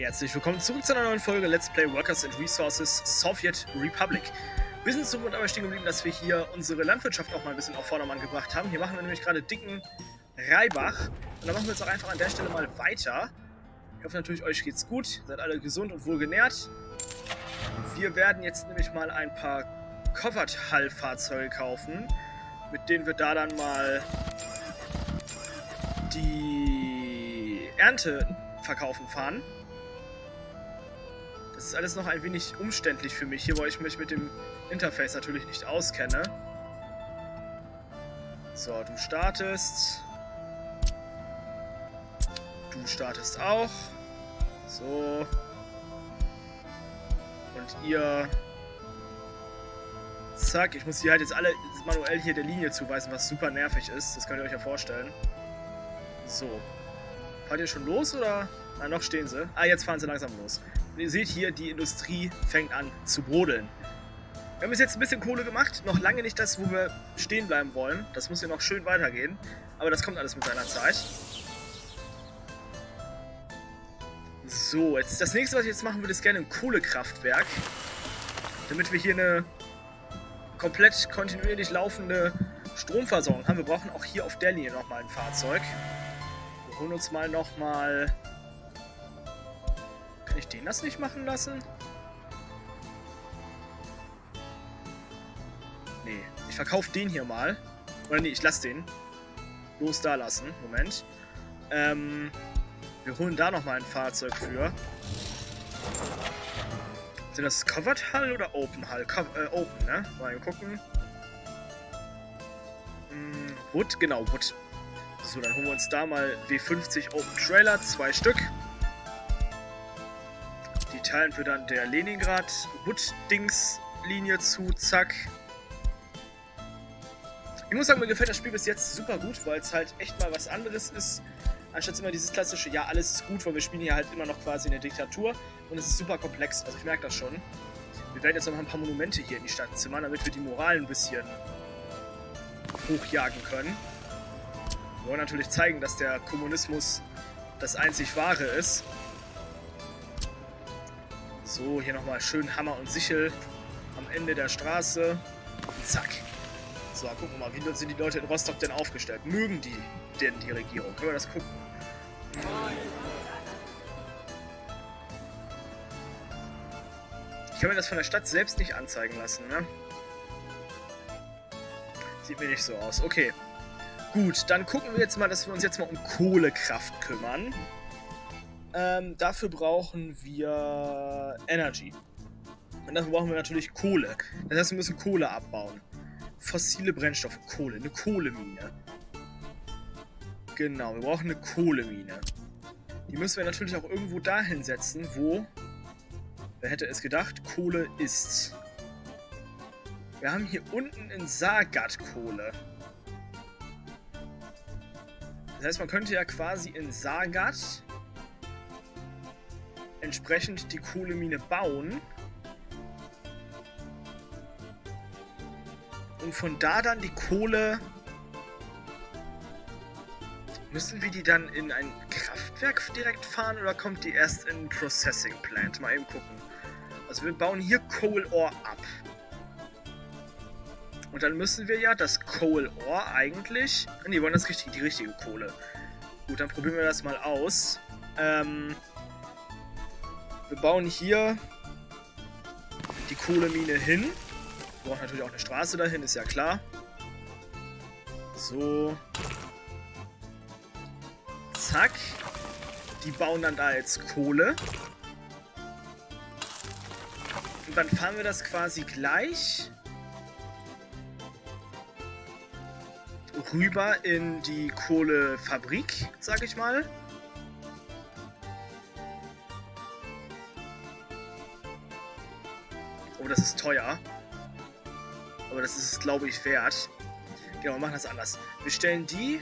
Herzlich willkommen zurück zu einer neuen Folge Let's Play Workers and Resources Soviet Republic. Wir sind so gut aber stehen geblieben, dass wir hier unsere Landwirtschaft auch mal ein bisschen auf Vordermann gebracht haben. Hier machen wir nämlich gerade dicken Reibach. Und dann machen wir jetzt auch einfach an der Stelle mal weiter. Ich hoffe natürlich, euch geht's gut. Seid alle gesund und wohlgenährt. Wir werden jetzt nämlich mal ein paar Covered-Hull-Fahrzeuge kaufen, mit denen wir da dann mal die Ernte verkaufen fahren. Das ist alles noch ein wenig umständlich für mich hier, weil ich mich mit dem Interface natürlich nicht auskenne. So, du startest. Du startest auch. So. Und ihr... Zack, ich muss die halt jetzt alle manuell hier der Linie zuweisen, was super nervig ist. Das könnt ihr euch ja vorstellen. So. Fahrt ihr schon los oder? Na, noch stehen sie. Ah, jetzt fahren sie langsam los. Und ihr seht hier, die Industrie fängt an zu brodeln. Wir haben jetzt ein bisschen Kohle gemacht. Noch lange nicht das, wo wir stehen bleiben wollen. Das muss hier noch schön weitergehen. Aber das kommt alles mit seiner Zeit. So, jetzt das nächste, was ich jetzt machen würde, ist gerne ein Kohlekraftwerk. Damit wir hier eine komplett kontinuierlich laufende Stromversorgung haben. Wir brauchen auch hier auf der Linie nochmal ein Fahrzeug. Wir holen uns mal nochmal... Kann ich den das nicht machen lassen? Nee, ich verkaufe den hier mal. Oder nee, ich lasse den. Los da lassen. Moment. Wir holen da nochmal ein Fahrzeug für. Sind das Covered Hull oder Open Hull? Open, ne? Mal gucken. Wood? Genau, Wood. So, dann holen wir uns da mal W50 Open Trailer, 2 Stück. Die teilen wir dann der Leningrad-Wood-Dings-Linie zu, zack. Ich muss sagen, mir gefällt das Spiel bis jetzt super gut, weil es halt echt mal was anderes ist. Anstatt immer dieses klassische, ja, alles ist gut, weil wir spielen hier halt immer noch quasi in der Diktatur. Und es ist super komplex, also ich merke das schon. Wir werden jetzt noch ein paar Monumente hier in die Stadt zimmern, damit wir die Moral ein bisschen hochjagen können. Wir wollen natürlich zeigen, dass der Kommunismus das einzig Wahre ist. So, hier nochmal schön Hammer und Sichel am Ende der Straße. Und zack. So, gucken wir mal, wie sind die Leute in Rostock denn aufgestellt? Mögen die denn die Regierung? Können wir das gucken? Ich kann mir das von der Stadt selbst nicht anzeigen lassen, ne? Sieht mir nicht so aus. Okay. Gut, dann gucken wir jetzt mal, dass wir uns jetzt mal um Kohlekraft kümmern. Dafür brauchen wir Energy. Und dafür brauchen wir natürlich Kohle. Das heißt, wir müssen Kohle abbauen. Fossile Brennstoffe, Kohle, eine Kohlemine. Genau, wir brauchen eine Kohlemine. Die müssen wir natürlich auch irgendwo dahin setzen, wo, wer hätte es gedacht, Kohle ist. Wir haben hier unten in Sargat Kohle. Das heißt, man könnte ja quasi in Sargat entsprechend die Kohlemine bauen. Und von da dann die Kohle... Müssen wir die dann in ein Kraftwerk direkt fahren oder kommt die erst in Processing Plant? Mal eben gucken. Also wir bauen hier Coal Ore ab. Und dann müssen wir ja das Coal Ore eigentlich... Ne, wir wollen das richtig, die richtige Kohle. Gut, dann probieren wir das mal aus. Wir bauen hier die Kohlemine hin. Wir brauchen natürlich auch eine Straße dahin, ist ja klar. So. Zack. Die bauen dann da jetzt Kohle. Und dann fahren wir das quasi gleich rüber in die Kohlefabrik, sag ich mal. Oh, das ist teuer. Aber das ist, glaube ich, wert. Genau, wir machen das anders. Wir stellen die...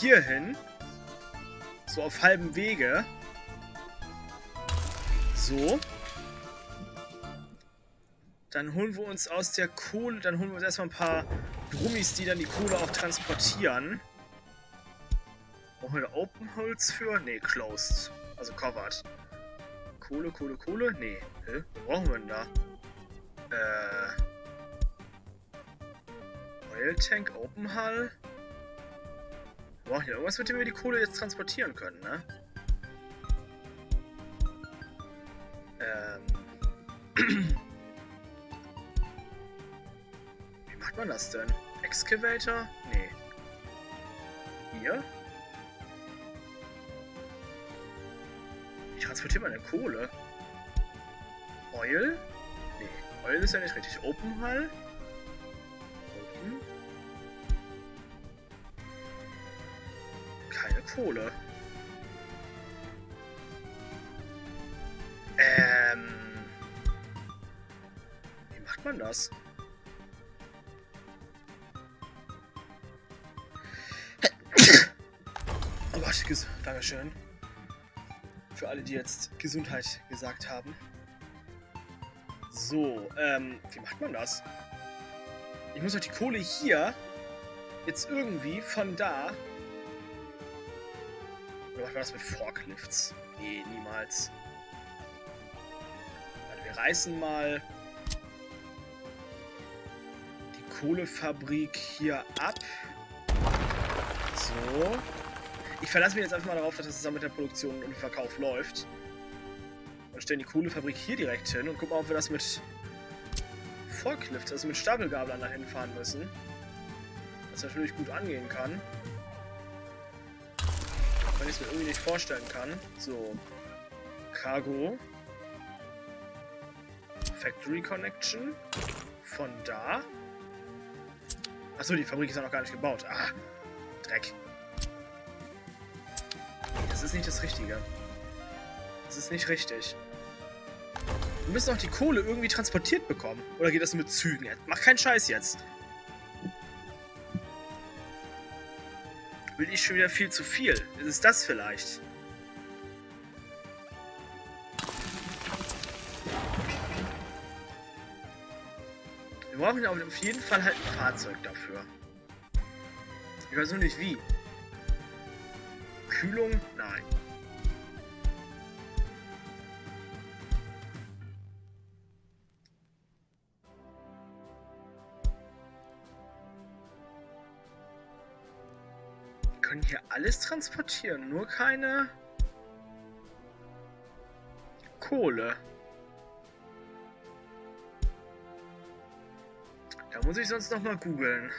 hier hin. So auf halbem Wege. So. Dann holen wir uns aus der Kohle, dann holen wir uns erstmal ein paar Brummis, die dann die Kohle auch transportieren. Brauchen wir Open Holz für? Ne, Closed. Also Covered. Kohle, Kohle, Kohle? Ne. Wo brauchen wir denn da? Oil Tank, Open Hull. Wir brauchen ja irgendwas, mit dem wir die Kohle jetzt transportieren können, ne? Wie macht man das denn? Excavator? Nee. Hier? Wie transportiert man denn Kohle? Oil? Nee. Oil ist ja nicht richtig. Open Hull? Open? Keine Kohle. Wie macht man das? Oh Gott, Dankeschön. Für alle, die jetzt Gesundheit gesagt haben. So, wie macht man das? Ich muss doch die Kohle hier jetzt irgendwie von da... Oder macht man das mit Forklifts? Nee, niemals. Wir reißen mal die Kohlefabrik hier ab. So. Ich verlasse mich jetzt einfach mal darauf, dass es zusammen mit der Produktion und dem Verkauf läuft. Und stellen die Kohlefabrik hier direkt hin und gucken, ob wir das mit Forklift, also mit Stapelgablern dahin fahren müssen. Was natürlich gut angehen kann. Wenn ich es mir irgendwie nicht vorstellen kann. So. Cargo. Factory Connection. Von da. Achso, die Fabrik ist ja noch gar nicht gebaut. Ah, Dreck. Das ist nicht das Richtige. Das ist nicht richtig. Wir müssen auch die Kohle irgendwie transportiert bekommen. Oder geht das mit Zügen? Mach keinen Scheiß jetzt. Will ich schon wieder viel zu viel? Ist es das vielleicht? Wir brauchen auf jeden Fall halt ein Fahrzeug dafür. Ich weiß nur nicht wie. Kühlung? Nein. Wir können hier alles transportieren, nur keine Kohle. Da muss ich sonst noch mal googeln.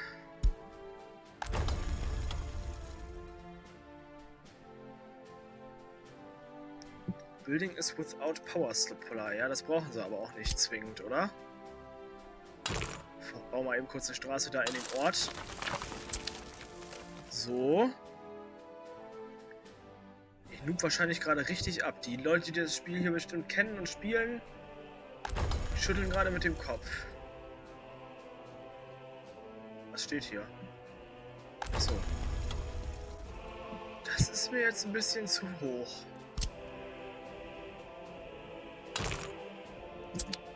Building is without power supply. Ja, das brauchen sie aber auch nicht zwingend, oder? Ich baue mal eben kurz eine Straße da in den Ort. So. Ich noob wahrscheinlich gerade richtig ab. Die Leute, die das Spiel hier bestimmt kennen und spielen, schütteln gerade mit dem Kopf. Was steht hier? Achso. Das ist mir jetzt ein bisschen zu hoch.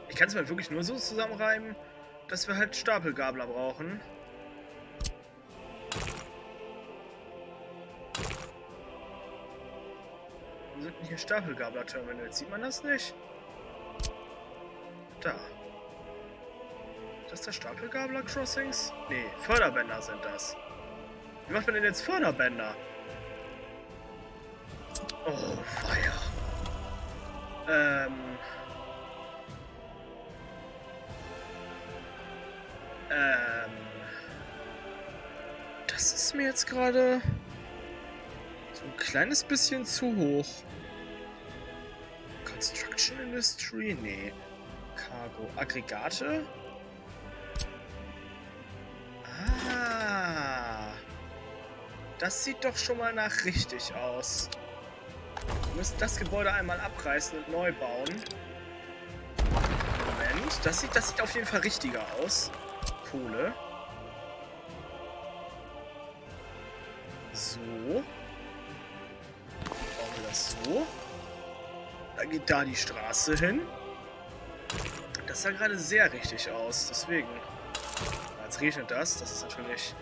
Ich kann es mir wirklich nur so zusammenreimen, dass wir halt Stapelgabler brauchen. Wo sind denn hier Stapelgabler-Terminals? Sieht man das nicht? Da. Das ist der Stapelgabler-Crossings? Ne, Förderbänder sind das. Wie macht man denn jetzt Förderbänder? Oh, Feier. Das ist mir jetzt gerade so ein kleines bisschen zu hoch. Construction Industry? Ne. Cargo. Aggregate? Das sieht doch schon mal nach richtig aus. Wir müssen das Gebäude einmal abreißen und neu bauen. Moment, das sieht auf jeden Fall richtiger aus. Kohle. So. Bauen wir das so. Dann geht da die Straße hin. Das sah gerade sehr richtig aus, deswegen. Jetzt regnet das, das ist natürlich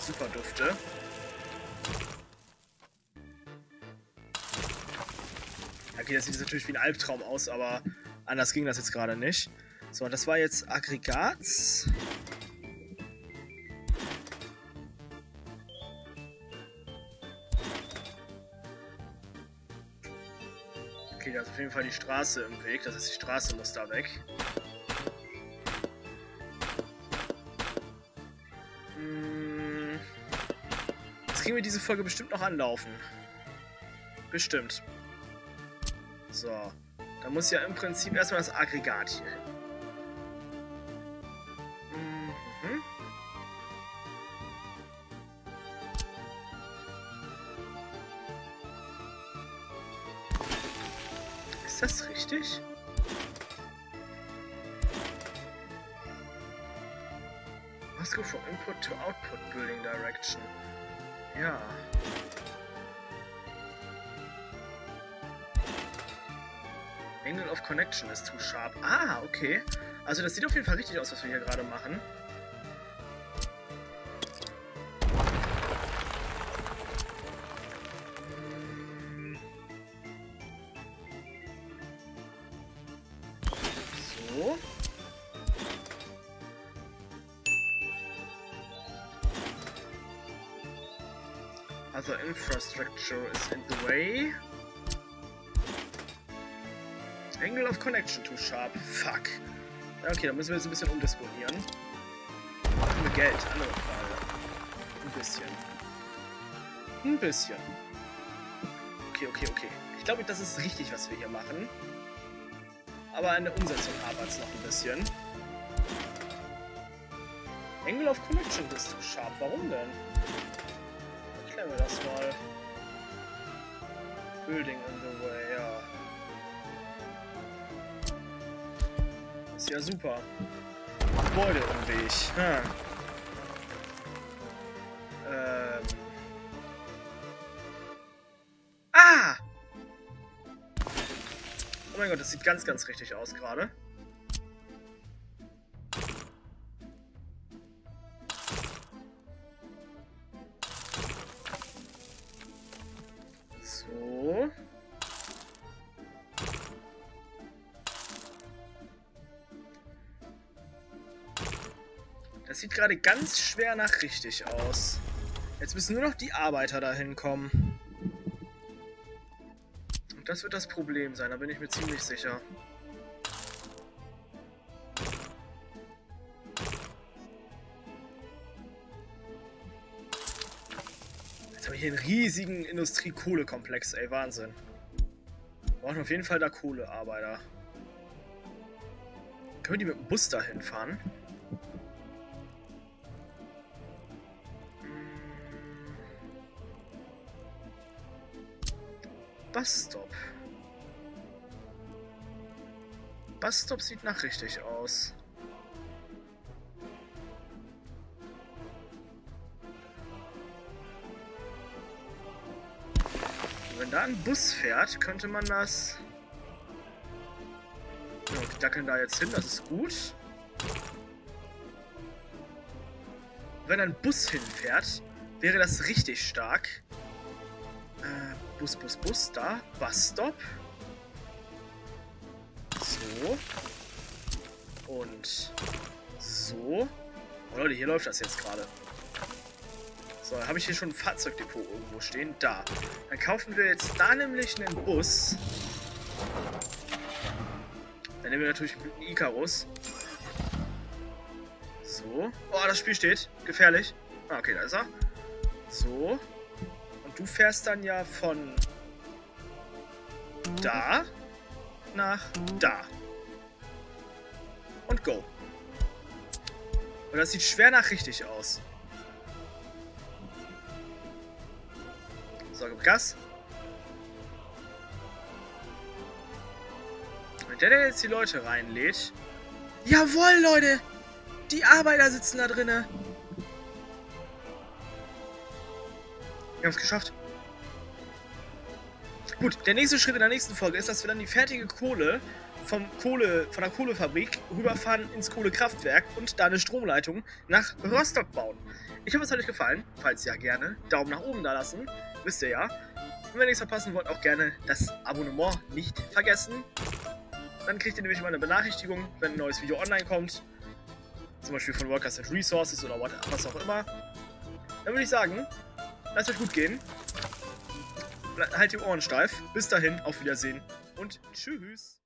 super dufte. Okay, das sieht natürlich wie ein Albtraum aus, aber anders ging das jetzt gerade nicht. So, das war jetzt Aggregat. Okay, da ist auf jeden Fall die Straße im Weg. Das heißt, die Straße muss da weg. Jetzt kriegen wir diese Folge bestimmt noch anlaufen. Bestimmt. So, da muss ja im Prinzip erstmal das Aggregat hier hin. Ist das richtig? Must go from Input to Output Building Direction. Ja. Angle of Connection ist zu scharf. Ah, okay. Also das sieht auf jeden Fall richtig aus, was wir hier gerade machen. So. Also Infrastructure is in the way. Angle of Connection too sharp. Fuck. Okay, da müssen wir jetzt ein bisschen umdisponieren. Machen wir Geld, andere Frage. Ein bisschen. Ein bisschen. Okay, okay, okay. Ich glaube, das ist richtig, was wir hier machen. Aber an der Umsetzung hapert es noch ein bisschen. Angle of Connection ist too sharp. Warum denn? Erklären wir das mal. Building in the way, ja. Ist ja super. Gebäude im Weg. Hm. Ah! Oh mein Gott, das sieht ganz, ganz richtig aus gerade. So. Das sieht gerade ganz schwer nach richtig aus. Jetzt müssen nur noch die Arbeiter dahin kommen. Und das wird das Problem sein, da bin ich mir ziemlich sicher. Jetzt habe ich hier einen riesigen Industriekohlekomplex, ey, Wahnsinn. Wir brauchen auf jeden Fall da Kohlearbeiter. Können wir die mit dem Bus dahin fahren? Busstop. Busstop sieht nach richtig aus. Wenn da ein Bus fährt, könnte man das... Ja, die dackeln da jetzt hin, das ist gut. Wenn ein Bus hinfährt, wäre das richtig stark. Bus, Bus, Bus, da. Busstop. So. Und so. Oh Leute, hier läuft das jetzt gerade. So, habe ich hier schon ein Fahrzeugdepot irgendwo stehen? Da. Dann kaufen wir jetzt da nämlich einen Bus. Dann nehmen wir natürlich einen Icarus. So. Oh, das Spiel steht. Gefährlich. Ah, okay, da ist er. So. Du fährst dann ja von da nach da. Und go. Und das sieht schwer nach richtig aus. So, gib Gas. Und der jetzt die Leute reinlädt. Jawohl, Leute! Die Arbeiter sitzen da drinnen. Wir haben es geschafft. Gut, der nächste Schritt in der nächsten Folge ist, dass wir dann die fertige Kohle von der Kohlefabrik rüberfahren ins Kohlekraftwerk und da eine Stromleitung nach Rostock bauen. Ich hoffe, es hat euch gefallen. Falls ja, gerne Daumen nach oben da lassen. Wisst ihr ja. Und wenn ihr nichts verpassen wollt, auch gerne das Abonnement nicht vergessen. Dann kriegt ihr nämlich immer eine Benachrichtigung, wenn ein neues Video online kommt. Zum Beispiel von Workers and Resources oder was auch immer. Dann würde ich sagen, lasst euch gut gehen. Halt die Ohren steif. Bis dahin, auf Wiedersehen und tschüss.